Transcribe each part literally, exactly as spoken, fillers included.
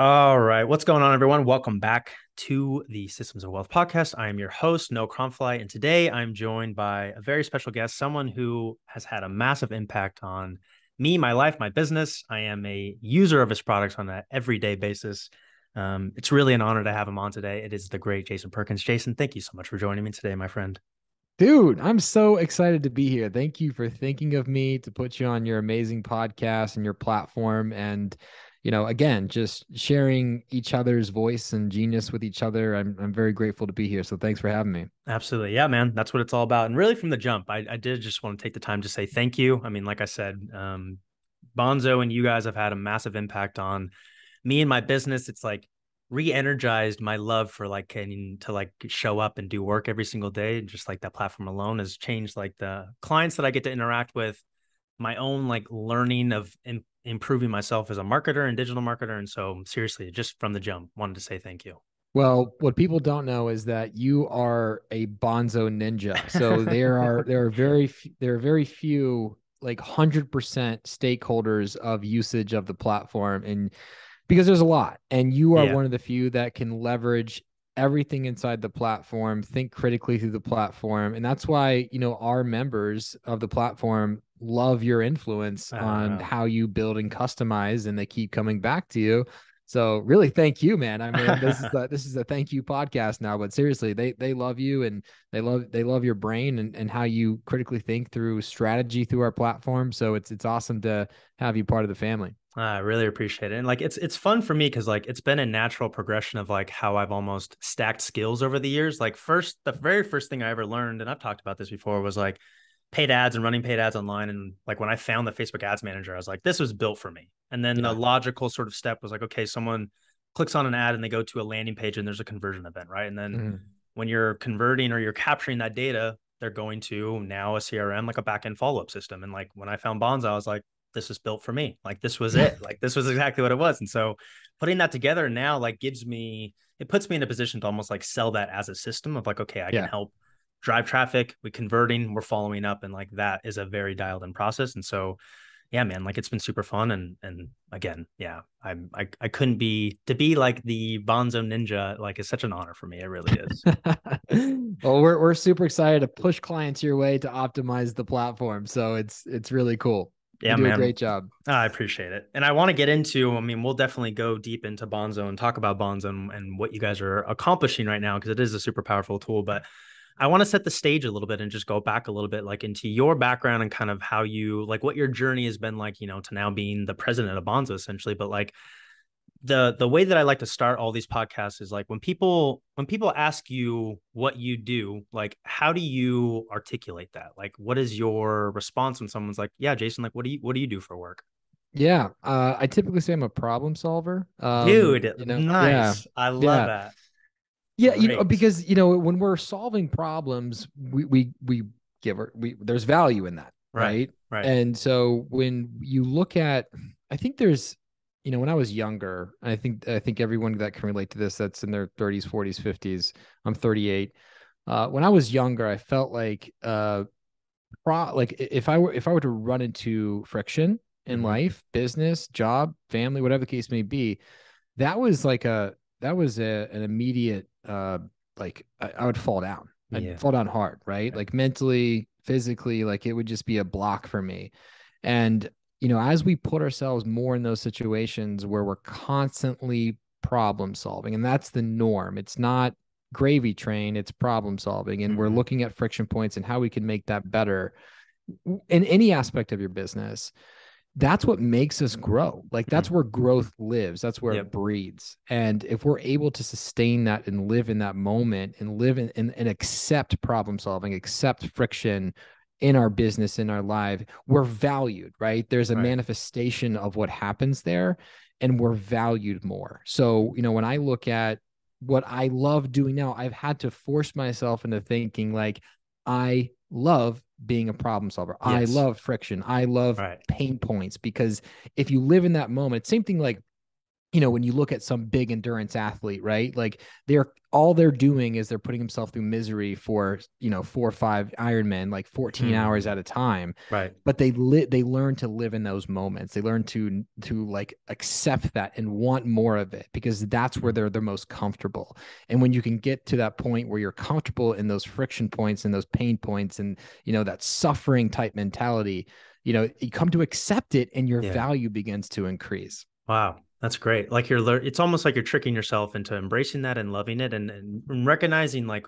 All right. What's going on, everyone? Welcome back to the Systems of Wealth Podcast. I am your host, Noah Kronfly, and today I'm joined by a very special guest, someone who has had a massive impact on me, my life, my business. I am a user of his products on an everyday basis. Um, it's really an honor to have him on today. It is the great Jason Perkins. Jason, thank you so much for joining me today, my friend. Dude, I'm so excited to be here. Thank you for thinking of me to put you on your amazing podcast and your platform. And you know, again, just sharing each other's voice and genius with each other. I'm I'm very grateful to be here. So thanks for having me. Absolutely. Yeah, man. That's what it's all about. And really from the jump, I, I did just want to take the time to say thank you. I mean, like I said, um, Bonzo and you guys have had a massive impact on me and my business. It's like re-energized my love for like can to like show up and do work every single day. And just like that platform alone has changed like the clients that I get to interact with, my own like learning of imp- improving myself as a marketer and digital marketer. And so seriously, just from the jump, wanted to say thank you. Well, what people don't know is that you are a Bonzo Ninja. So there are there are very there are very few like one hundred percent stakeholders of usage of the platform, and because there's a lot, and you are yeah. one of the few that can leverage everything inside the platform, think critically through the platform. And that's why, you know, our members of the platform love your influence on know. how you build and customize, and they keep coming back to you. So really, thank you, man. I mean, this is a, this is a thank you podcast now, but seriously, they, they love you, and they love, they love your brain and, and how you critically think through strategy through our platform. So it's, it's awesome to have you part of the family. I really appreciate it. And like, it's, it's fun for me because like, it's been a natural progression of like how I've almost stacked skills over the years. Like first, the very first thing I ever learned, and I've talked about this before, was like paid ads and running paid ads online. And like, when I found the Facebook ads manager, I was like, this was built for me. And then yeah. the logical sort of step was like, okay, someone clicks on an ad and they go to a landing page and there's a conversion event, right? And then mm-hmm. when you're converting or you're capturing that data, they're going to now a C R M, like a backend follow-up system. And like, when I found Bonzo, I was like, this is built for me. Like this was it. Like this was exactly what it was. And so putting that together now, like gives me, it puts me in a position to almost like sell that as a system of like, okay, I yeah. can help drive traffic. We're converting, we're following up. And like, that is a very dialed in process. And so, yeah, man, like it's been super fun. And, and again, yeah, I'm, I, I couldn't be to be like the Bonzo Ninja, like it's such an honor for me. It really is. Well, we're, we're super excited to push clients your way to optimize the platform. So it's, it's really cool. Yeah, you do man. a great job. I appreciate it. And I want to get into, I mean, we'll definitely go deep into Bonzo and talk about Bonzo and, and what you guys are accomplishing right now, because it is a super powerful tool. But I want to set the stage a little bit and just go back a little bit, like into your background and kind of how you, like what your journey has been like, you know, to now being the president of Bonzo essentially. But like the the way that I like to start all these podcasts is like when people when people ask you what you do, like how do you articulate that? Like what is your response when someone's like, yeah, Jason, like what do you what do you do for work? Yeah, uh, I typically say I'm a problem solver. Um, Dude, you know, nice. Yeah, I love yeah. that. Yeah, Great. you know, because you know when we're solving problems, we we we give or we there's value in that, right? Right. right. And so when you look at, I think there's You know, when I was younger, I think I think everyone that can relate to this that's in their thirties, forties, fifties. I'm thirty-eight. Uh, when I was younger, I felt like uh, pro, like if I were if I were to run into friction in life, business, job, family, whatever the case may be, that was like a that was a, an immediate uh, like I, I would fall down. I'd yeah. fall down hard, right? Like mentally, physically, like it would just be a block for me, and. You know, as we put ourselves more in those situations where we're constantly problem solving, and that's the norm. It's not gravy train, it's problem solving. And mm-hmm. we're looking at friction points and how we can make that better in any aspect of your business. That's what makes us grow. Like that's where growth lives. That's where yep. it breeds. And if we're able to sustain that and live in that moment and live in, in and accept problem solving, accept friction, in our business, in our life, we're valued, right? There's a right. manifestation of what happens there, and we're valued more. So, you know, when I look at what I love doing now, I've had to force myself into thinking like, I love being a problem solver. Yes. I love friction. I love right. pain points, because if you live in that moment, same thing like you know, when you look at some big endurance athlete, right? Like they're, all they're doing is they're putting themselves through misery for, you know, four or five Ironmen, like fourteen mm. hours at a time. Right. But they lit, they learn to live in those moments. They learn to, to like accept that and want more of it because that's where they're the most comfortable. And when you can get to that point where you're comfortable in those friction points and those pain points and, you know, that suffering type mentality, you know, you come to accept it and your yeah. value begins to increase. Wow. That's great. Like you're, it's almost like you're tricking yourself into embracing that and loving it and, and recognizing like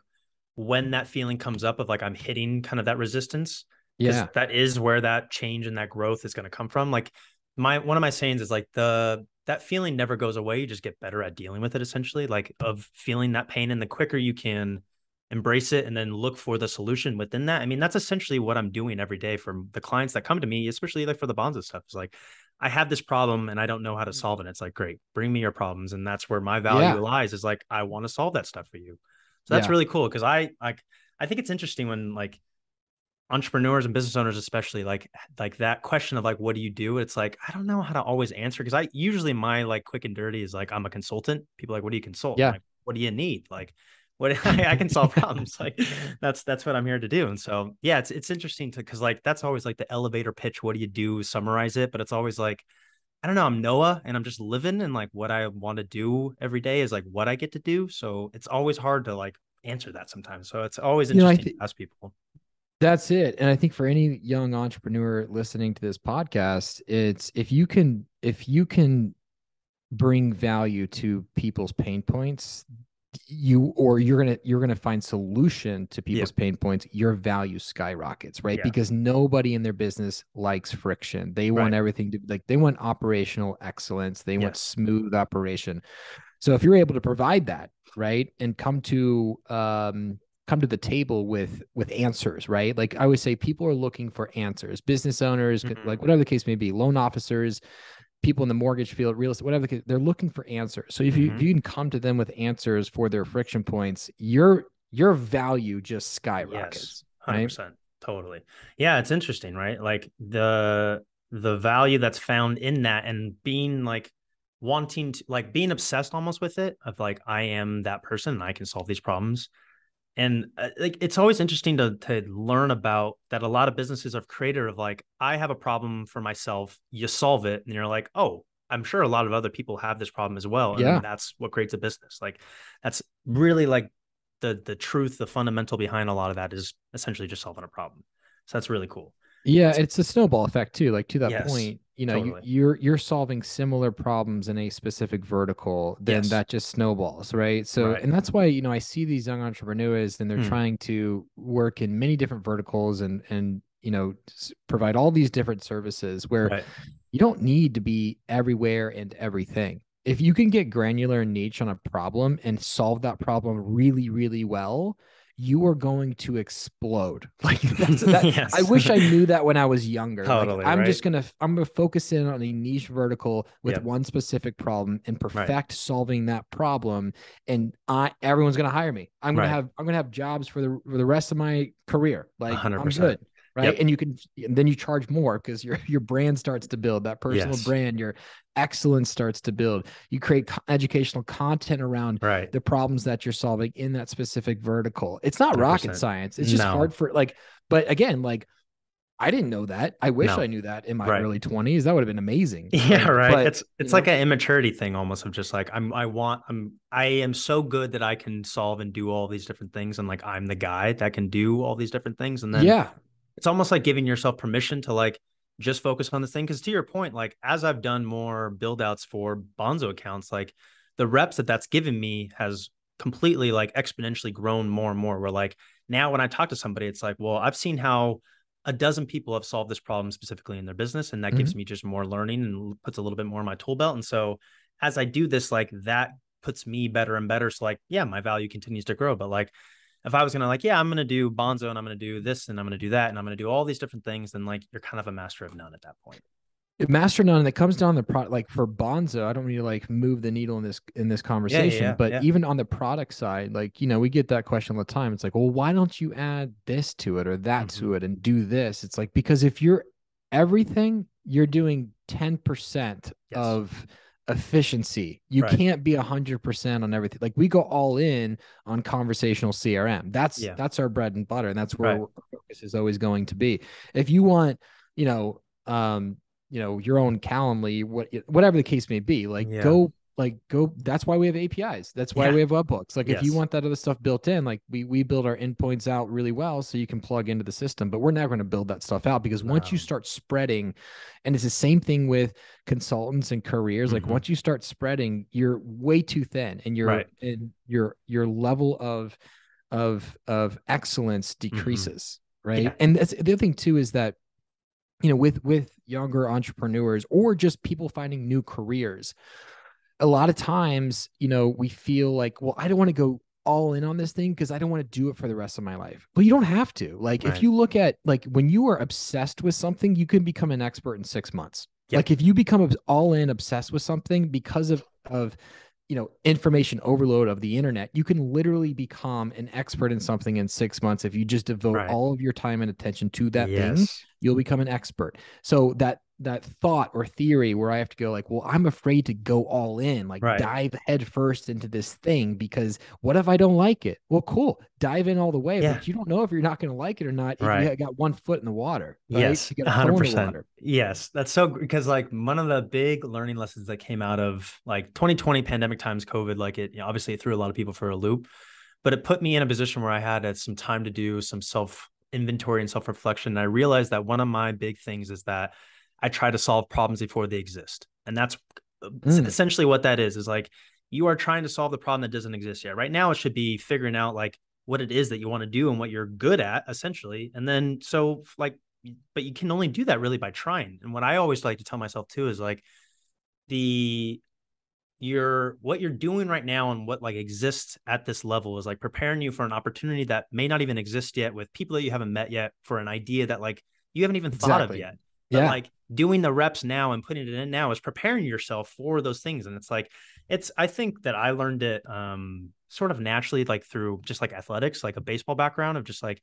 when that feeling comes up of like, I'm hitting kind of that resistance. Yeah. That is where that change and that growth is going to come from. Like my, one of my sayings is like the, that feeling never goes away. You just get better at dealing with it essentially, like of feeling that pain, and the quicker you can embrace it and then look for the solution within that. I mean, that's essentially what I'm doing every day for the clients that come to me, especially like for the Bonzo stuff. It's like, I have this problem and I don't know how to solve it. It's like, great, bring me your problems. And that's where my value yeah. lies, is like, I want to solve that stuff for you. So that's yeah. really cool. Cause I, like, I think it's interesting when like entrepreneurs and business owners, especially like, like that question of like, what do you do? It's like, I don't know how to always answer. Cause I usually my like quick and dirty is like, I'm a consultant. People are like, what do you consult? Yeah. Like, what do you need? Like what I can solve problems. Like that's, that's what I'm here to do. And so, yeah, it's, it's interesting to, cause like, that's always like the elevator pitch. What do you do? Summarize it. But it's always like, I don't know, I'm Noah and I'm just living. And like, what I want to do every day is like what I get to do. So it's always hard to like answer that sometimes. So it's always interesting you know, I th- to ask people. That's it. And I think for any young entrepreneur listening to this podcast, it's, if you can, if you can bring value to people's pain points, you or you're going to you're going to find solution to people's yeah. pain points, your value skyrockets, right? Yeah. Because nobody in their business likes friction. They right. want everything to like they want operational excellence. They yes. want smooth operation. So if you're able to provide that, right? And come to um come to the table with with answers, right? Like I always say, people are looking for answers. Business owners, mm-hmm. like whatever the case may be, loan officers, people in the mortgage field, real estate, whatever, they're looking for answers. So if you, mm-hmm. if you can come to them with answers for their friction points, your, your value just skyrockets. Yes, one hundred percent. Right? Totally. Yeah. It's interesting, right? Like the, the value that's found in that and being like wanting to like being obsessed almost with it of like, I am that person and I can solve these problems. And uh, like, it's always interesting to to learn about that. A lot of businesses have created of like, I have a problem for myself. You solve it. And you're like, oh, I'm sure a lot of other people have this problem as well. And yeah. that's what creates a business. Like that's really like the, the truth, the fundamental behind a lot of that is essentially just solving a problem. So that's really cool. Yeah. It's a snowball effect too. Like to that yes, point, you know, totally. you, you're, you're solving similar problems in a specific vertical, then yes. that just snowballs. Right. So, right. and that's why, you know, I see these young entrepreneurs and they're hmm. trying to work in many different verticals and, and, you know, provide all these different services where right. you don't need to be everywhere and everything. If you can get granular and niche on a problem and solve that problem really, really well, you are going to explode. Like that's, that, yes. I wish I knew that when I was younger. Totally, like, I'm right? just going to, I'm going to focus in on a niche vertical with yep. one specific problem and perfect right. solving that problem. And I, everyone's going to hire me. I'm going right. to have, I'm going to have jobs for the, for the rest of my career. Like one hundred percent. I'm good. Right. Yep. And you can, and then you charge more because your, your brand starts to build, that personal yes. brand, your excellence starts to build. You create co- educational content around right. the problems that you're solving in that specific vertical. It's not one hundred percent. Rocket science. It's just no. hard for like, but again, like I didn't know that. I wish no. I knew that in my right. early twenties. That would have been amazing. Yeah. Like, right. But, it's, it's like know? An immaturity thing almost of just like, I'm, I want, I'm, I am so good that I can solve and do all these different things. And like, I'm the guy that can do all these different things. And then yeah. it's almost like giving yourself permission to like just focus on this thing. Cause to your point, like as I've done more build outs for Bonzo accounts, like the reps that that's given me has completely like exponentially grown more and more. Where like now when I talk to somebody, it's like, well, I've seen how a dozen people have solved this problem specifically in their business. And that mm-hmm. gives me just more learning and puts a little bit more in my tool belt. And so as I do this, like that puts me better and better. So like, yeah, my value continues to grow, but like, if I was going to like, yeah, I'm going to do Bonzo and I'm going to do this and I'm going to do that and I'm going to do all these different things, then like you're kind of a master of none at that point. Master none, and it comes down to the product. Like for Bonzo, I don't mean to like move the needle in this in this conversation, yeah, yeah, yeah, but yeah. even on the product side, like, you know, we get that question all the time. It's like, well, why don't you add this to it or that mm-hmm. to it and do this? It's like, because if you're everything, you're doing ten percent yes. of efficiency. You right. can't be a hundred percent on everything. Like we go all in on conversational C R M. That's, yeah. that's our bread and butter. And that's where right. our focus is always going to be. If you want, you know, um, you know, your own Calendly, what, whatever the case may be, like yeah. go, like go, that's why we have A P Is. That's why yeah. we have webhooks. Like yes. if you want that other stuff built in, like we, we build our endpoints out really well so you can plug into the system, but we're never going to build that stuff out because once wow. you start spreading, and it's the same thing with consultants and careers. Mm-hmm. Like once you start spreading, you're way too thin and your, right. and your, your level of, of, of excellence decreases. Mm-hmm. Right. Yeah. And that's the other thing too, is that, you know, with, with younger entrepreneurs or just people finding new careers, a lot of times, you know, we feel like, well, I don't want to go all in on this thing because I don't want to do it for the rest of my life. But you don't have to. Like, right. if you look at, like, when you are obsessed with something, you can become an expert in six months. Yep. Like, if you become all in obsessed with something because of, of, you know, information overload of the internet, you can literally become an expert in something in six months. If you just devote right. all of your time and attention to that yes. thing, you'll become an expert. So that, that thought or theory where I have to go like, well, I'm afraid to go all in, like right. dive head first into this thing because what if I don't like it? Well, cool. Dive in all the way. Yeah. But you don't know if you're not going to like it or not. Right. You got one foot in the water. Right? Yes. You got a one hundred percent. The water. Yes. That's so, because like one of the big learning lessons that came out of like twenty twenty pandemic times, COVID, like it, you know, obviously it threw a lot of people for a loop, but it put me in a position where I had uh, some time to do some self inventory and self-reflection. And I realized that one of my big things is that I try to solve problems before they exist. And that's mm. essentially what that is, is like, you are trying to solve the problem that doesn't exist yet. Right now, it should be figuring out like what it is that you want to do and what you're good at essentially. And then, so like, but you can only do that really by trying. And what I always like to tell myself too, is like the, your, what you're doing right now and what like exists at this level is like preparing you for an opportunity that may not even exist yet with people that you haven't met yet, for an idea that like you haven't even exactly. thought of yet. But yeah. like doing the reps now and putting it in now is preparing yourself for those things. And it's like, it's, I think that I learned it um, sort of naturally, like through just like athletics, like a baseball background of just like,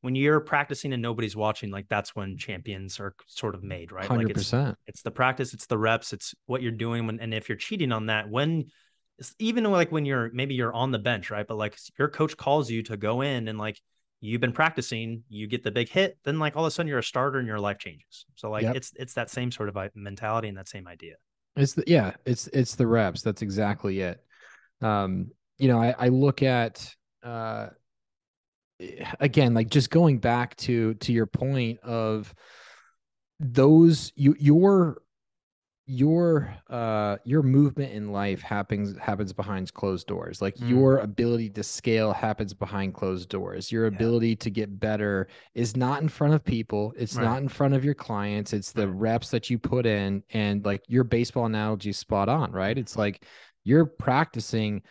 when you're practicing and nobody's watching, like that's when champions are sort of made, right? one hundred percent. Like it's, it's the practice, it's the reps, it's what you're doing. When, and if you're cheating on that, when even like when you're, maybe you're on the bench, right? But like your coach calls you to go in and like, you've been practicing, you get the big hit, then like all of a sudden you're a starter and your life changes. So like, yep. it's, it's that same sort of mentality and that same idea. It's the, yeah, it's, it's the reps. That's exactly it. Um, you know, I, I look at, uh, again, like just going back to, to your point of those, you, your, your, uh, your movement in life happens, happens behind closed doors. Like mm. your ability to scale happens behind closed doors. Your yeah. ability to get better is not in front of people. It's right. not in front of your clients. It's the right. reps that you put in, and like your baseball analogy is spot on, right? It's like you're practicing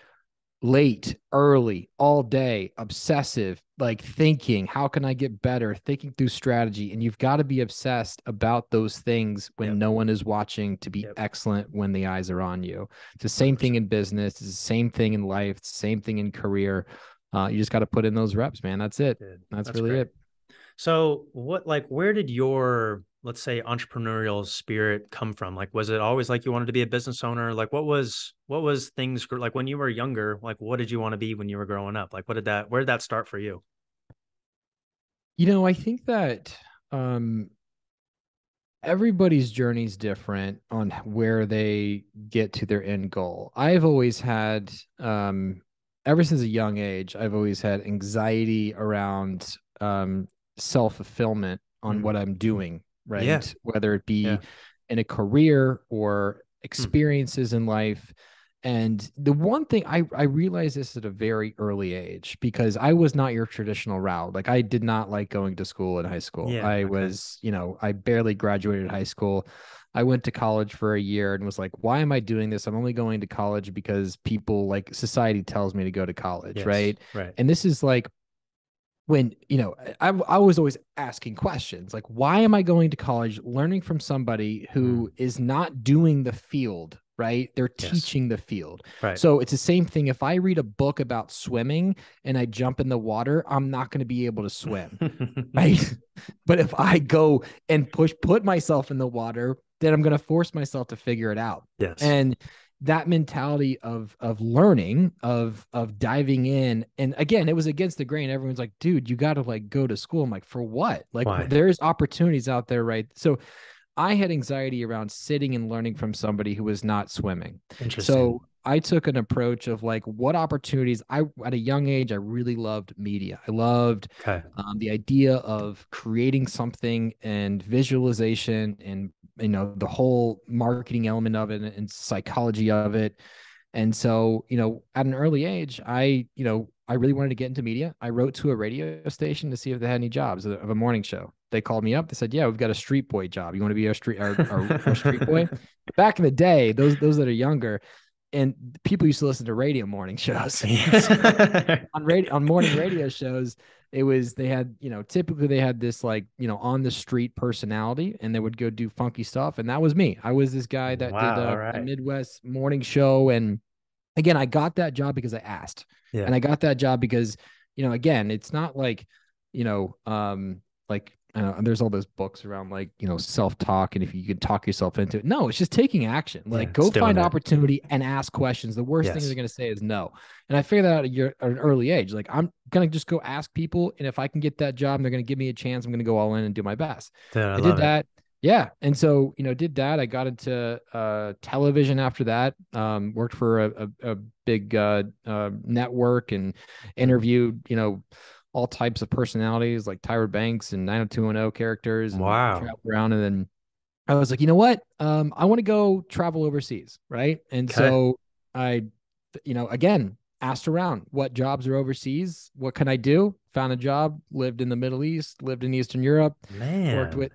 late, early, all day, obsessive, like thinking, how can I get better? Thinking through strategy. And you've got to be obsessed about those things when yep. no one is watching to be yep. excellent when the eyes are on you. It's the same thing in business. It's the same thing in life. It's the same thing in career. Uh, you just got to put in those reps, man. That's it. Dude, that's, that's really great. It. So what, like, where did your, let's say, entrepreneurial spirit come from? Like, was it always like you wanted to be a business owner? Like what was, what was things like when you were younger, like what did you want to be when you were growing up? Like, what did that, where did that start for you? You know, I think that, um, everybody's journey is different on where they get to their end goal. I've always had, um, ever since a young age, I've always had anxiety around, um, self-fulfillment on mm-hmm. what I'm doing. Right. Yeah. Whether it be yeah. in a career or experiences mm. in life. And the one thing I, I realized this at a very early age, because I was not your traditional route. Like I did not like going to school in high school. Yeah, I okay. was, you know, I barely graduated high school. I went to college for a year and was like, why am I doing this? I'm only going to college because people like society tells me to go to college. Yes, right. Right. And this is like, when, you know, I, I was always asking questions like, why am I going to college, learning from somebody who is not doing the field, right? They're yes. teaching the field. Right. So it's the same thing. If I read a book about swimming and I jump in the water, I'm not going to be able to swim, right? But if I go and push, put myself in the water, that I'm going to force myself to figure it out. Yes. And that mentality of, of learning, of, of diving in. And again, it was against the grain. Everyone's like, dude, you got to like go to school. I'm like, for what? Like Why? There's opportunities out there. Right. So I had anxiety around sitting and learning from somebody who was not swimming. Interesting. So I took an approach of like, what opportunities I, at a young age, I really loved media. I loved okay. um, the idea of creating something and visualization and, you know, the whole marketing element of it and psychology of it. And so, you know, at an early age, I, you know, I really wanted to get into media. I wrote to a radio station to see if they had any jobs of a morning show. They called me up. They said, yeah, we've got a street boy job. You want to be our street, our, our, our street boy? Back in the day, those, those that are younger, and people used to listen to radio morning shows. So on radio, on morning radio shows, it was, they had, you know, typically they had this like, you know, on the street personality, and they would go do funky stuff. And that was me. I was this guy that wow, did a, right. a Midwest morning show. And again, I got that job because I asked, yeah. and I got that job because, you know, again, it's not like, you know, um, like, Uh, and there's all those books around like, you know, self-talk and if you can talk yourself into it. No, it's just taking action. Like yeah, go find opportunity and ask questions. The worst yes. thing they're going to say is no. And I figured that out at, your, at an early age. Like I'm going to just go ask people. And if I can get that job and they're going to give me a chance, I'm going to go all in and do my best. Yeah, I, I did that. It. Yeah. And so, you know, did that. I got into uh, television after that, um, worked for a, a, a big uh, uh, network and interviewed, you know, all types of personalities like Tyra Banks and nine oh two one oh characters. And wow. travel around. And then I was like, you know what? Um, I want to go travel overseas. Right. And okay. so I, you know, again, asked around what jobs are overseas. What can I do? Found a job, lived in the Middle East, lived in Eastern Europe, Man. worked with,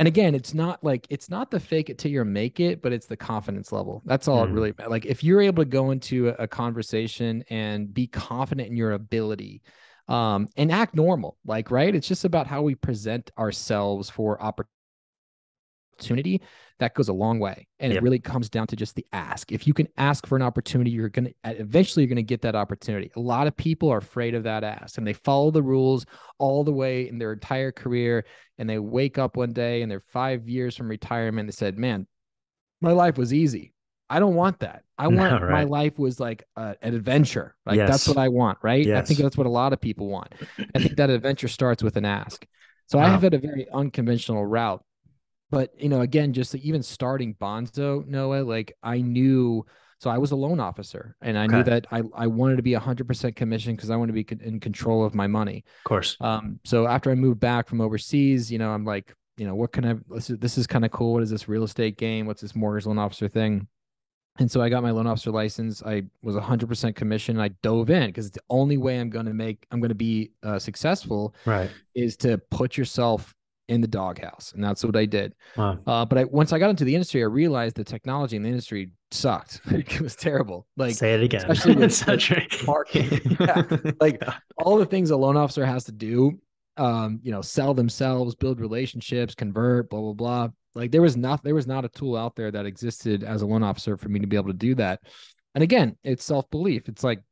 and again, it's not like, it's not the fake it till you make it, but it's the confidence level. That's all mm. it really, like if you're able to go into a, a conversation and be confident in your ability, um, and act normal, like, right. It's just about how we present ourselves for opportunity. That goes a long way. And yep. it really comes down to just the ask. If you can ask for an opportunity, you're going to eventually you're going to get that opportunity. A lot of people are afraid of that ask and they follow the rules all the way in their entire career. And they wake up one day and they're five years from retirement. They said, man, my life was easy. I don't want that. I want no, right. my life was like uh, an adventure. Like yes. that's what I want. Right. Yes. I think that's what a lot of people want. I think that adventure starts with an ask. So wow. I have had a very unconventional route, but you know, again, just even starting Bonzo, Noah, like I knew, so I was a loan officer and I okay. knew that I, I wanted to be a hundred percent commission because I want to be in control of my money. Of course. Um, so after I moved back from overseas, you know, I'm like, you know, what can I, this is, this is kind of cool. What is this real estate game? What's this mortgage loan officer thing? And so I got my loan officer license. I was one hundred percent commission. I dove in because it's the only way I'm going to make, I'm going to be uh, successful right. is to put yourself in the doghouse. And that's what I did. Wow. Uh, but I, once I got into the industry, I realized the technology in the industry sucked. It was terrible. Like Say it again. Especially with such marketing. yeah. Like all the things a loan officer has to do, um, you know, sell themselves, build relationships, convert, blah, blah, blah. Like there was not, there was not a tool out there that existed as a loan officer for me to be able to do that. And again, it's self-belief. It's like,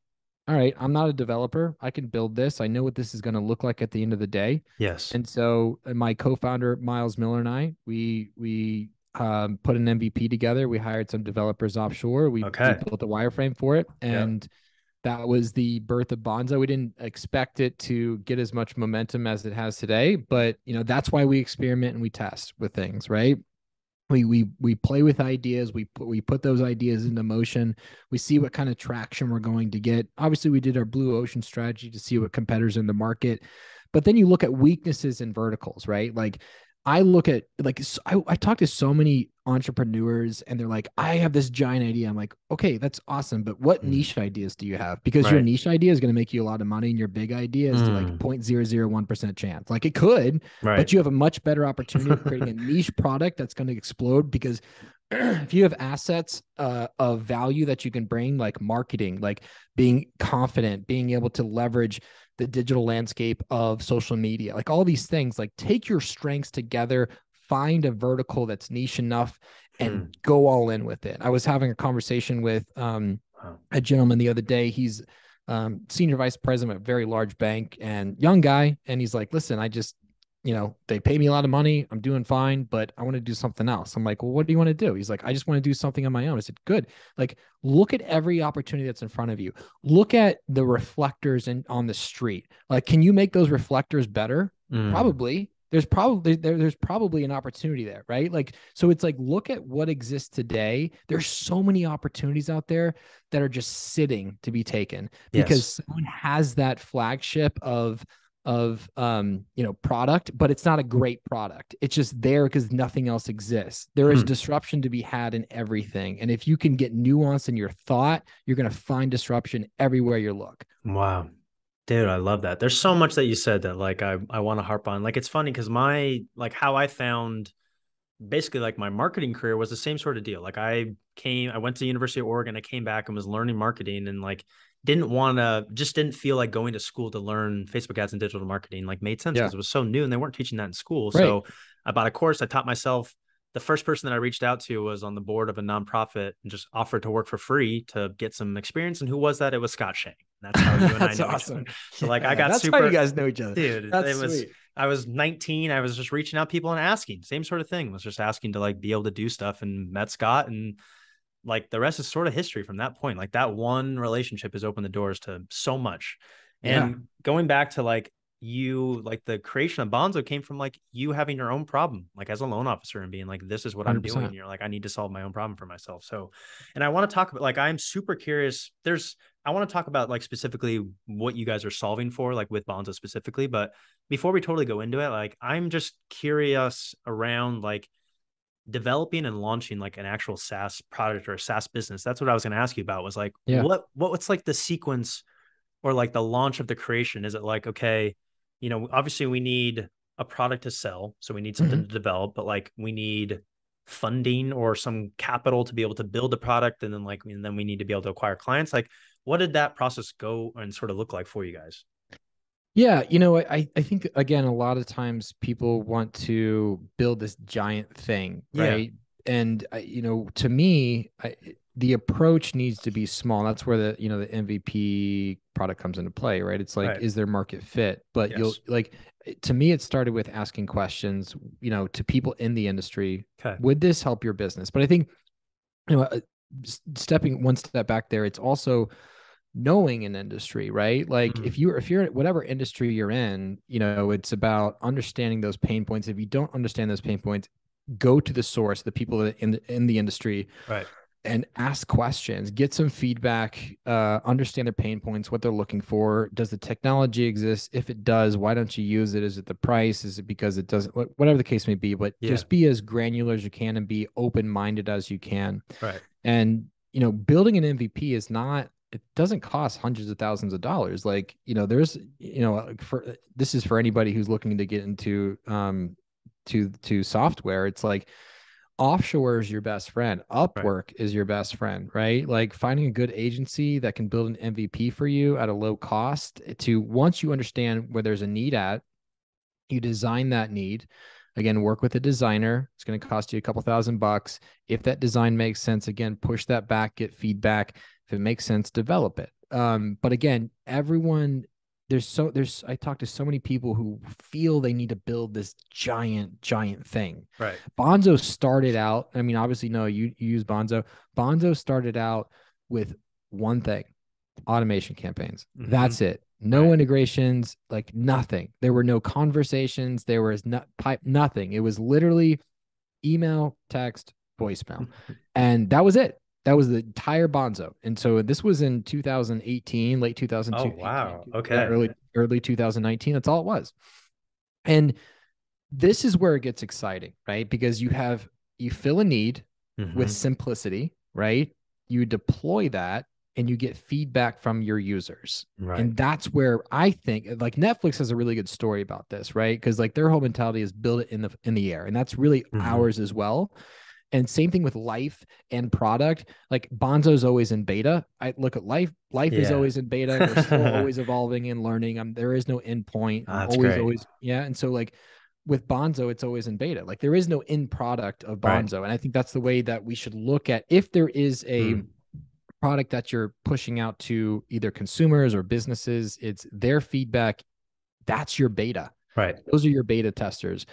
all right, I'm not a developer. I can build this. I know what this is going to look like at the end of the day. Yes. And so my co-founder, Miles Miller, and I, we, we um, put an M V P together. We hired some developers offshore. We, okay. we built a wireframe for it. And yep. that was the birth of Bonzo. We didn't expect it to get as much momentum as it has today, but you know, that's why we experiment and we test with things, right? We we we play with ideas, we put we put those ideas into motion. We see what kind of traction we're going to get. Obviously, we did our blue ocean strategy to see what competitors in the market, but then you look at weaknesses in verticals, right? Like I look at like, I, I talk to so many entrepreneurs and they're like, I have this giant idea. I'm like, okay, that's awesome. But what mm. niche ideas do you have? Because right. your niche idea is going to make you a lot of money and your big idea is mm. to like zero point zero zero one percent chance. Like it could, right. but you have a much better opportunity of creating a niche product that's going to explode because if you have assets uh, of value that you can bring, like marketing, like being confident, being able to leverage the digital landscape of social media, like all these things, like take your strengths together, find a vertical that's niche enough and hmm. go all in with it. I was having a conversation with um, wow. a gentleman the other day. He's um, senior vice president of a very large bank and young guy. And he's like, listen, I just, you know, they pay me a lot of money. I'm doing fine, but I want to do something else. I'm like, well, what do you want to do? He's like, I just want to do something on my own. I said, good. Like, look at every opportunity that's in front of you. Look at the reflectors in, on the street. Like, can you make those reflectors better? Mm. Probably. There's probably, there, there's probably an opportunity there, right? Like, so it's like, look at what exists today. There's so many opportunities out there that are just sitting to be taken because yes. someone has that flagship of, of, um, you know, product, but it's not a great product. It's just there because nothing else exists. There is hmm. disruption to be had in everything. And if you can get nuance in your thought, you're going to find disruption everywhere you look. Wow. Dude, I love that. There's so much that you said that like, I, I want to harp on. Like, it's funny because my, like how I found basically like my marketing career was the same sort of deal. Like I came, I went to the University of Oregon, I came back and was learning marketing and like, didn't want to, just didn't feel like going to school to learn Facebook ads and digital marketing, like made sense because yeah. it was so new and they weren't teaching that in school. Right. So I bought a course, I taught myself. The first person that I reached out to was on the board of a nonprofit and just offered to work for free to get some experience. And who was that? It was Scott Shane. That's how you and that's I know awesome. Each other. So like yeah, I got that's super. That's how you guys know each other. Dude, that's it was, sweet. I was nineteen. I was just reaching out to people and asking. Same sort of thing. I was just asking to like be able to do stuff and met Scott. And like the rest is sort of history from that point. Like that one relationship has opened the doors to so much. And yeah. going back to like you, like the creation of Bonzo came from like you having your own problem, like as a loan officer and being like, this is what one hundred percent. I'm doing. And you're like, I need to solve my own problem for myself. So, and I want to talk about like, I'm super curious. There's, I want to talk about like specifically what you guys are solving for, like with Bonzo specifically. But before we totally go into it, like I'm just curious around like developing and launching like an actual SaaS product or a SaaS business. That's what I was going to ask you about was like, yeah. what, what, what's like the sequence or like the launch of the creation? Is it like, okay, you know, obviously we need a product to sell. So we need something mm-hmm. to develop, but like we need funding or some capital to be able to build a product. And then like, and then we need to be able to acquire clients. Like, what did that process go and sort of look like for you guys? Yeah. You know, I, I think, again, a lot of times people want to build this giant thing, right? Yeah. And, I, you know, to me, I, the approach needs to be small. That's where the, you know, the M V P product comes into play, right? It's like, right. is there market fit? But yes. you'll like, to me, it started with asking questions, you know, to people in the industry, okay. would this help your business? But I think, you know, stepping one step back there, it's also knowing an industry, right? Like mm-hmm. if you if you're whatever industry you're in, you know, it's about understanding those pain points. If you don't understand those pain points, go to the source, the people in the, in the industry, right? And ask questions, get some feedback, uh, understand their pain points, what they're looking for. Does the technology exist? If it does, why don't you use it? Is it the price? Is it because it doesn't, whatever the case may be, but yeah. just be as granular as you can and be open-minded as you can. Right. And, you know, building an M V P is not, it doesn't cost hundreds of thousands of dollars. Like, you know, there's, you know, for, this is for anybody who's looking to get into, um, to, to software. It's like, offshore is your best friend. Upwork right. is your best friend, right? Like finding a good agency that can build an M V P for you at a low cost to once you understand where there's a need at, you design that need. Again, work with a designer. It's going to cost you a couple thousand bucks. If that design makes sense, again, push that back, get feedback. If it makes sense, develop it. Um, but again, everyone... There's so there's I talk to so many people who feel they need to build this giant, giant thing. Right. Bonzo started out. I mean, obviously, no, you, you use Bonzo. Bonzo started out with one thing, automation campaigns. Mm-hmm. That's it. No right. integrations, like nothing. There were no conversations. There was no pipe, nothing. It was literally email, text, voicemail. And that was it. That was the entire Bonzo. And so this was in two thousand eighteen, late two thousand two. Oh, wow. Okay. Early, early two thousand nineteen. That's all it was. And this is where it gets exciting, right? Because you have, you fill a need mm-hmm. with simplicity, right? You deploy that and you get feedback from your users. Right. And that's where I think like Netflix has a really good story about this, right? Because like their whole mentality is build it in the, in the air. And that's really mm-hmm. ours as well. And same thing with life and product. Like Bonzo is always in beta. I look at life. Life yeah. is always in beta. We're still always evolving and learning. Um, there is no end point. Oh, that's always, great. always, yeah. And so, like with Bonzo, it's always in beta. Like there is no end product of Bonzo, right. and I think that's the way that we should look at. If there is a mm. product that you're pushing out to either consumers or businesses, it's their feedback. That's your beta. Right. Those are your beta testers.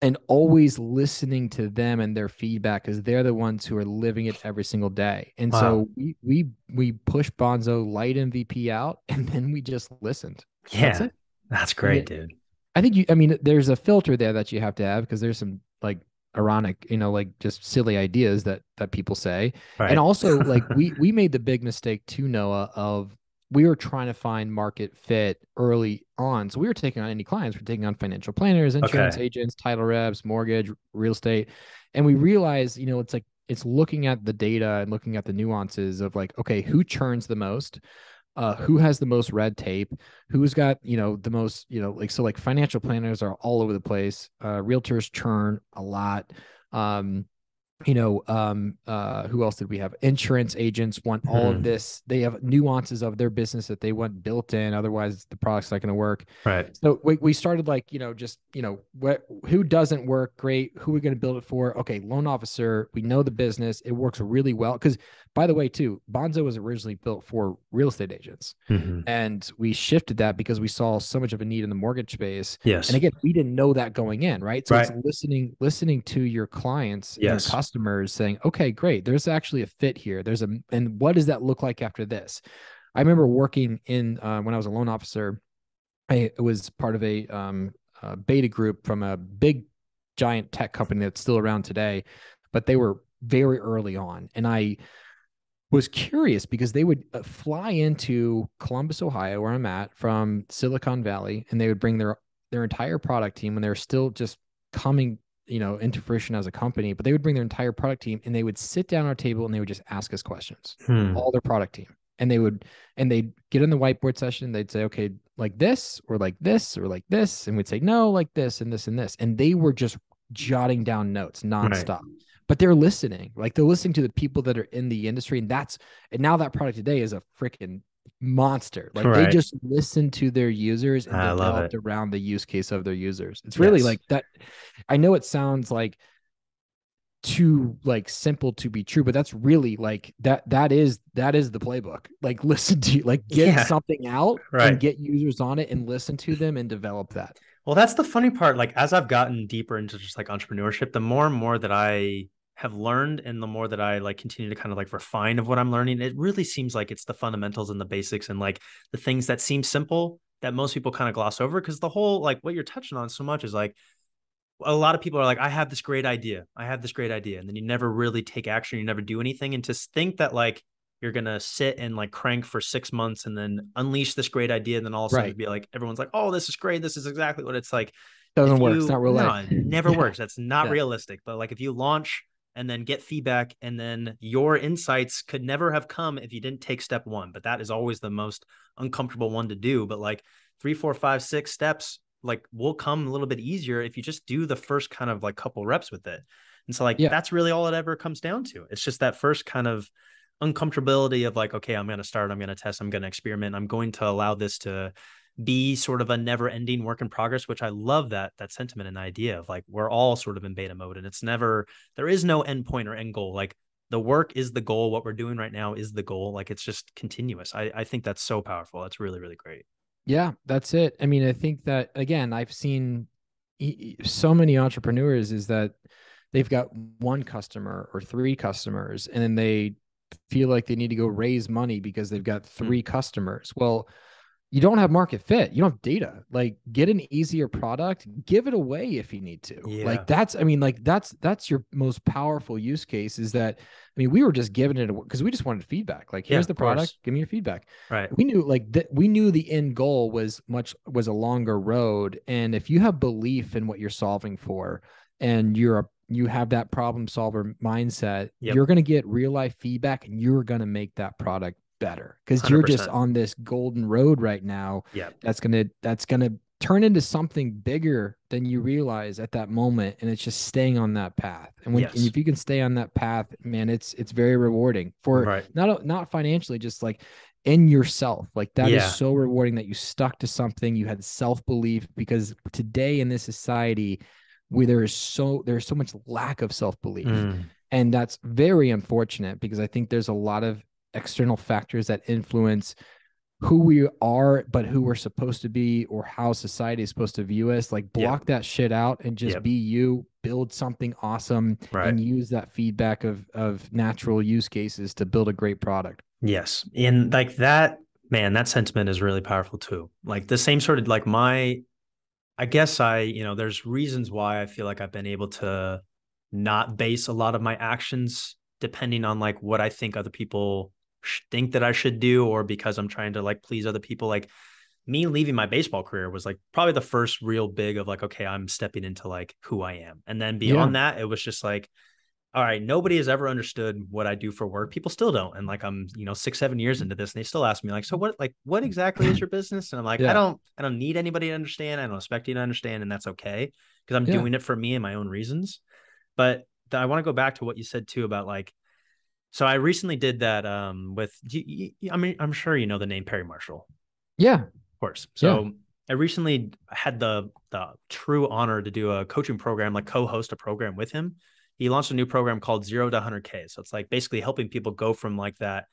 And always listening to them and their feedback, because they're the ones who are living it every single day. And wow. so we we we push Bonzo light M V P out, and then we just listened. Yeah, that's, that's great, I mean, dude. I think you. I mean, there's a filter there that you have to have, because there's some like ironic, you know, like just silly ideas that that people say. Right. And also, like we we made the big mistake too, Noah, of we were trying to find market fit early on. So we were taking on any clients. We're taking on financial planners, insurance okay. agents, title reps, mortgage, real estate. And we realized, you know, it's like, it's looking at the data and looking at the nuances of like, okay, who churns the most? Uh, who has the most red tape? Who's got, you know, the most, you know, like, so like financial planners are all over the place. Uh, realtors churn a lot. Um, You know, um, uh, who else did we have? Insurance agents want all mm. of this. They have nuances of their business that they want built in. Otherwise, the product's not going to work. Right. So we we started like, you know, just, you know, what, who doesn't work? Great. Who are we going to build it for? Okay. Loan officer. We know the business. It works really well. Because by the way, too, Bonzo was originally built for real estate agents. Mm-hmm. And we shifted that because we saw so much of a need in the mortgage space. Yes. And again, we didn't know that going in. Right. So right. it's listening, listening to your clients. Yes. And your customers saying, okay, great. There's actually a fit here. There's a, and what does that look like after this? I remember working in, uh, when I was a loan officer, I was part of a, um, a beta group from a big giant tech company that's still around today, but they were very early on. And I was curious because they would fly into Columbus, Ohio, where I'm at, from Silicon Valley, and they would bring their, their entire product team when they were still just coming you know, into fruition as a company, but they would bring their entire product team and they would sit down at our table and they would just ask us questions, hmm. all their product team. And they would, and they'd get in the whiteboard session. They'd say, okay, like this, or like this, or like this. And we'd say, no, like this and this and this. And they were just jotting down notes nonstop, right. but they're listening. Like they're listening to the people that are in the industry. And that's, and now that product today is a freaking monster. Like right. they just listen to their users and I developed around the use case of their users. It's really yes. like that. I know it sounds like too like simple to be true, but that's really like that, that is, that is the playbook. Like listen to like get yeah. something out right. and get users on it and listen to them and develop that. Well, that's the funny part. Like as I've gotten deeper into just like entrepreneurship, the more and more that I have learned and the more that I like continue to kind of like refine of what I'm learning, it really seems like it's the fundamentals and the basics and like the things that seem simple that most people kind of gloss over. Cause the whole, like what you're touching on so much is like, a lot of people are like, I have this great idea. I have this great idea. And then you never really take action. You never do anything. And to think that like, you're going to sit and like crank for six months and then unleash this great idea. And then all of a sudden right. be like, everyone's like, oh, this is great. This is exactly what it's like. Doesn't work. You, it's not real life. No, it never yeah. works. That's not yeah. realistic. But like, if you launch and then get feedback, and then your insights could never have come if you didn't take step one. But that is always the most uncomfortable one to do. But like three, four, five, six steps, like will come a little bit easier if you just do the first kind of like couple reps with it. And so like, yeah. that's really all it ever comes down to. It's just that first kind of uncomfortability of like, okay, I'm going to start, I'm going to test, I'm going to experiment. I'm going to allow this to be sort of a never ending work in progress, which I love that, that sentiment and idea of like, we're all sort of in beta mode and it's never, there is no end point or end goal. Like the work is the goal. What we're doing right now is the goal. Like it's just continuous. I, I think that's so powerful. That's really, really great. Yeah, that's it. I mean, I think that again, I've seen so many entrepreneurs is that they've got one customer or three customers, and then they feel like they need to go raise money because they've got three mm-hmm. customers. Well, you don't have market fit. You don't have data. Like get an easier product, give it away if you need to. Yeah. Like that's, I mean, like that's, that's your most powerful use case is that, I mean, we were just giving it because we just wanted feedback. Like here's yeah, the product, course. Give me your feedback. Right. We knew like that. We knew the end goal was much, was a longer road. And if you have belief in what you're solving for and you're a, you have that problem solver mindset, yep. you're going to get real life feedback and you're going to make that product better because you're just on this golden road right now. Yeah, that's gonna that's gonna turn into something bigger than you realize at that moment, and it's just staying on that path. And when yes. and if you can stay on that path, man, it's it's very rewarding for right. not not financially, just like in yourself. Like that yeah. is so rewarding that you stuck to something, you had self belief. Because today in this society, where there is so there's so much lack of self belief, mm. and that's very unfortunate because I think there's a lot of external factors that influence who we are, but who we're supposed to be or how society is supposed to view us. Like block yep. that shit out and just yep. be you, build something awesome right. and use that feedback of, of natural use cases to build a great product. Yes. And like that, man, that sentiment is really powerful too. Like the same sort of like my, I guess I, you know, there's reasons why I feel like I've been able to not base a lot of my actions depending on like what I think other people think that I should do, or because I'm trying to like please other people. Like me leaving my baseball career was like probably the first real big of like, okay, I'm stepping into like who I am. And then beyond yeah. that, it was just like, all right, nobody has ever understood what I do for work. People still don't. And like, I'm, you know, six, seven years into this and they still ask me like, so what, like, what exactly is your business? And I'm like, yeah. I don't, I don't need anybody to understand. I don't expect you to understand. And that's okay. Cause I'm yeah. doing it for me and my own reasons. But I want to go back to what you said too, about like, so I recently did that um, with, I mean, I'm sure you know the name Perry Marshall. Yeah. Of course. So yeah. I recently had the the true honor to do a coaching program, like co-host a program with him. He launched a new program called Zero to one hundred K. So it's like basically helping people go from like that,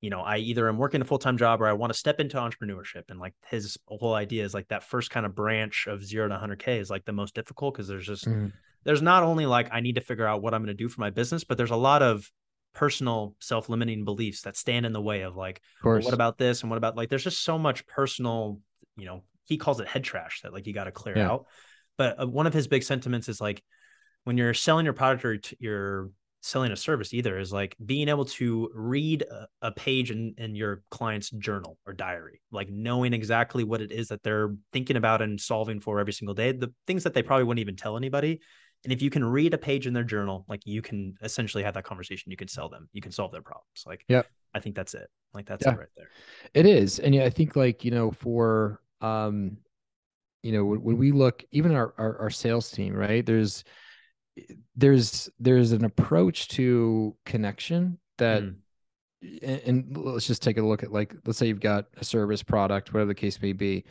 you know, I either am working a full-time job or I want to step into entrepreneurship. And like his whole idea is like that first kind of branch of Zero to one hundred K is like the most difficult because there's just, mm. there's not only like I need to figure out what I'm going to do for my business, but there's a lot of personal self-limiting beliefs that stand in the way of like, well, what about this? And what about like, there's just so much personal, you know, he calls it head trash that like, you got to clear yeah. out. But uh, one of his big sentiments is like, when you're selling your product or t- you're selling a service either is like being able to read a, a page in, in your client's journal or diary, like knowing exactly what it is that they're thinking about and solving for every single day, the things that they probably wouldn't even tell anybody. And if you can read a page in their journal, like you can essentially have that conversation, you can sell them, you can solve their problems. Like, yeah, I think that's it. Like that's yeah. it right there. It is. And yeah, I think like, you know, for, um, you know, when, when we look, even our, our, our sales team, right. There's, there's, there's an approach to connection that, mm. and, and let's just take a look at like, let's say you've got a service product, whatever the case may be.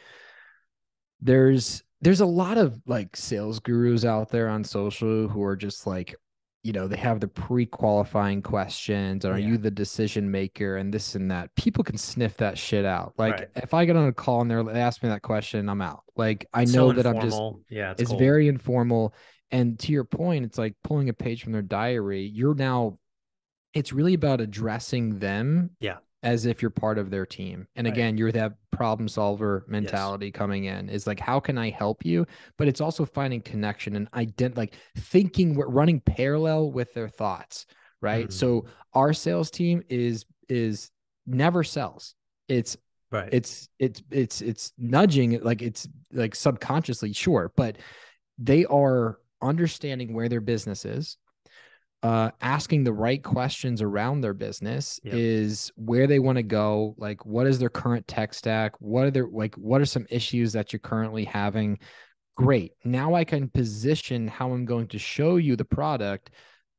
There's, There's a lot of like sales gurus out there on social who are just like, you know, they have the pre-qualifying questions. Are yeah. you the decision maker and this and that? People can sniff that shit out. Like right. if I get on a call and they're, they ask me that question, I'm out. Like I it's know so that I'm just, yeah, it's, it's very informal. And to your point, it's like pulling a page from their diary. You're now, it's really about addressing them. Yeah. as if you're part of their team. And right. again, you're that problem solver mentality yes. coming in is like, how can I help you? But it's also finding connection and ident- like thinking, we're running parallel with their thoughts, right? Mm-hmm. So our sales team is, is never sells. It's, right. it's, it's, it's, it's nudging, like it's like subconsciously, sure, but they are understanding where their business is. Uh, asking the right questions around their business yep. is where they want to go. Like, what is their current tech stack? What are their, like, what are some issues that you're currently having? Great. Now I can position how I'm going to show you the product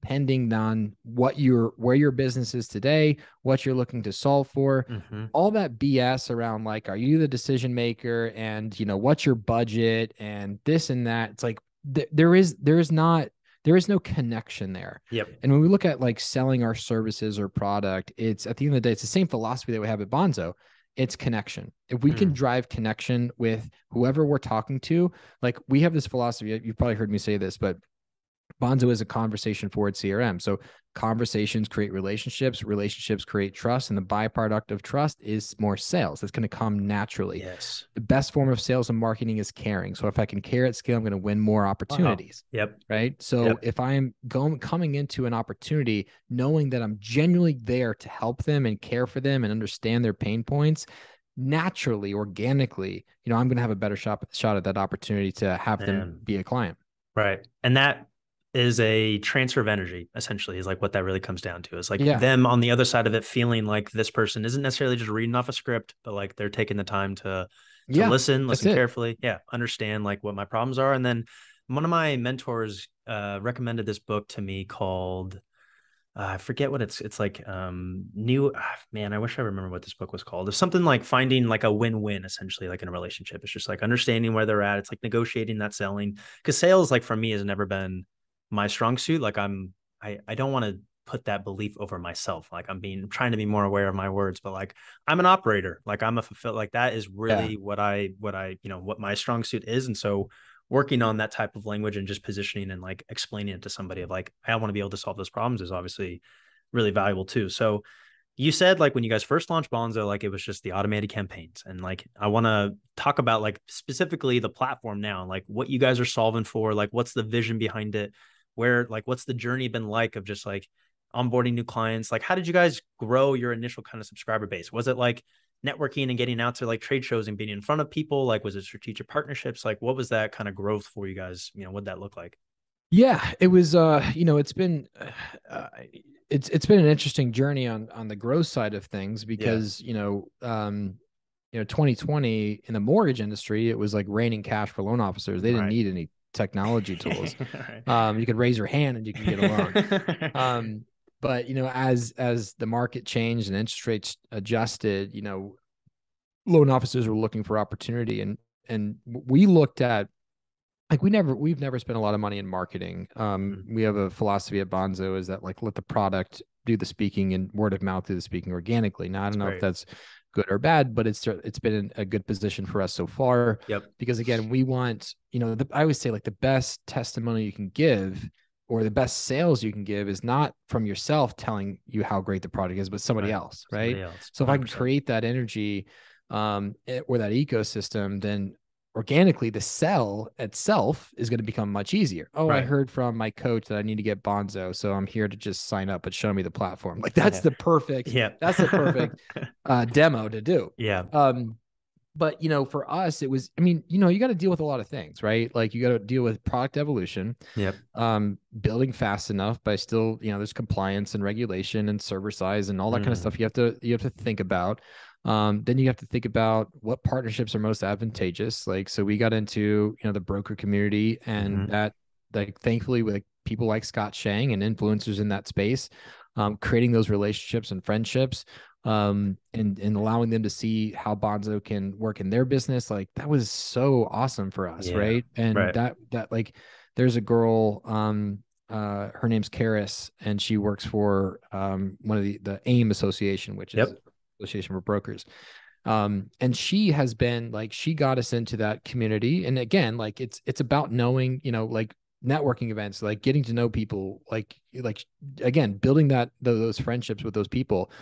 depending on what your, where your business is today, what you're looking to solve for, mm-hmm. all that B S around like, are you the decision maker? And you know, what's your budget and this and that. It's like, th- there is, there is not, there is no connection there. Yep. And when we look at like selling our services or product, it's at the end of the day, it's the same philosophy that we have at Bonzo. It's connection. If we mm. can drive connection with whoever we're talking to, like we have this philosophy, you've probably heard me say this, but Bonzo is a conversation forward C R M. So conversations create relationships, relationships create trust. And the byproduct of trust is more sales. That's going to come naturally. Yes. The best form of sales and marketing is caring. So if I can care at scale, I'm going to win more opportunities. Uh-huh. Yep. Right. So yep. if I'm going, coming into an opportunity, knowing that I'm genuinely there to help them and care for them and understand their pain points, naturally, organically, you know, I'm going to have a better shot, shot at that opportunity to have Man. them be a client. Right. And that is a transfer of energy, essentially, is like what that really comes down to. It's like yeah. them on the other side of it feeling like this person isn't necessarily just reading off a script, but like they're taking the time to, to yeah, listen, listen carefully. Yeah. Understand like what my problems are. And then one of my mentors uh, recommended this book to me called, uh, I forget what it's, it's like um, new, ah, man, I wish I remember what this book was called. It's something like finding like a win-win, essentially, like in a relationship. It's just like understanding where they're at. It's like negotiating that selling, because sales, like for me, has never been my strong suit. Like I'm, I, I don't want to put that belief over myself. Like I'm being, I'm trying to be more aware of my words, but like I'm an operator, like I'm a fulfill, like that is really yeah. what I, what I, you know, what my strong suit is. And so working on that type of language and just positioning and like explaining it to somebody of like, I want to be able to solve those problems is obviously really valuable too. So you said like when you guys first launched Bonzo, like it was just the automated campaigns. And like, I want to talk about like specifically the platform now, like what you guys are solving for, like what's the vision behind it, where, like, what's the journey been like of just like onboarding new clients? Like, how did you guys grow your initial kind of subscriber base? Was it like networking and getting out to like trade shows and being in front of people? Like, was it strategic partnerships? Like, what was that kind of growth for you guys? You know, what'd that look like? Yeah, it was, uh, you know, it's been, uh, it's, it's been an interesting journey on, on the growth side of things because, yeah. you know, um, you know, twenty twenty in the mortgage industry, it was like raining cash for loan officers. They didn't right. need any technology tools. right. Um, you could raise your hand and you can get a loan. um, but, you know, as, as the market changed and interest rates adjusted, you know, loan officers were looking for opportunity. And, and we looked at, like we never, we've never spent a lot of money in marketing. Um, we have a philosophy at Bonzo is that like, let the product do the speaking and word of mouth do the speaking organically. Now, I don't know right. if that's good or bad, but it's, it's been a good position for us so far. Yep. Because again, we want, you know, the, I always say like the best testimony you can give or the best sales you can give is not from yourself telling you how great the product is, but somebody right. else. Right. Somebody else. So if I can create that energy um, or that ecosystem, then organically the sell itself is going to become much easier. Oh, right. I heard from my coach that I need to get Bonzo. So I'm here to just sign up and show me the platform. Like that's yeah. the perfect, yeah. that's the perfect uh, demo to do. Yeah. Um, but you know, for us, it was, I mean, you know, you got to deal with a lot of things, right? Like you got to deal with product evolution, yep. um, building fast enough, but still, you know, there's compliance and regulation and server size and all that mm. kind of stuff you have to, you have to think about. Um, then you have to think about what partnerships are most advantageous. Like, so we got into, you know, the broker community and mm-hmm. that like, thankfully with like, people like Scott Shane and influencers in that space, um, creating those relationships and friendships, um, and, and allowing them to see how Bonzo can work in their business. Like that was so awesome for us. Yeah. Right. And right. that, that like, there's a girl, um, uh, her name's Karis and she works for, um, one of the, the AIM association, which yep. is Association for Brokers. Um, and she has been like, she got us into that community. And again, like it's, it's about knowing, you know, like networking events, like getting to know people, like, like again, building that, those friendships with those people.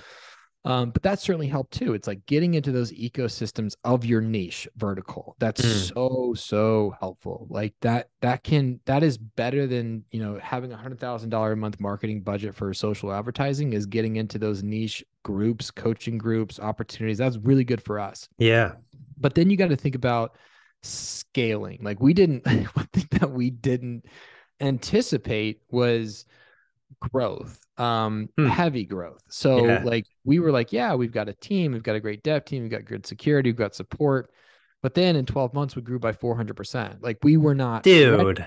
Um, but that certainly helped too. It's like getting into those ecosystems of your niche vertical. That's mm. so, so helpful. Like that, that can, that is better than, you know, having a hundred thousand dollar a month marketing budget for social advertising is getting into those niche groups, coaching groups, opportunities. That's really good for us. Yeah. But then you got to think about scaling. Like we didn't, one thing that we didn't anticipate was growth, um, mm. heavy growth. So yeah. like we were like, yeah, we've got a team, we've got a great dev team, we've got good security, we've got support. But then in twelve months, we grew by four hundred percent. Like we were not, dude.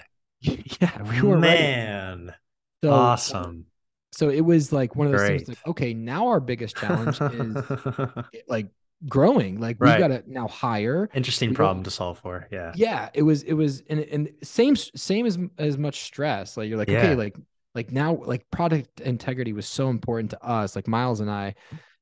Ready. yeah, we were man. So, awesome. So it was like one of those great. Things. Like, okay, now our biggest challenge is like growing. Like we right. got to now hire. Interesting we problem gotta, to solve for. Yeah, yeah. It was it was and and same same as as much stress. Like you're like yeah. okay, like. Like now, like product integrity was so important to us, like Miles and I,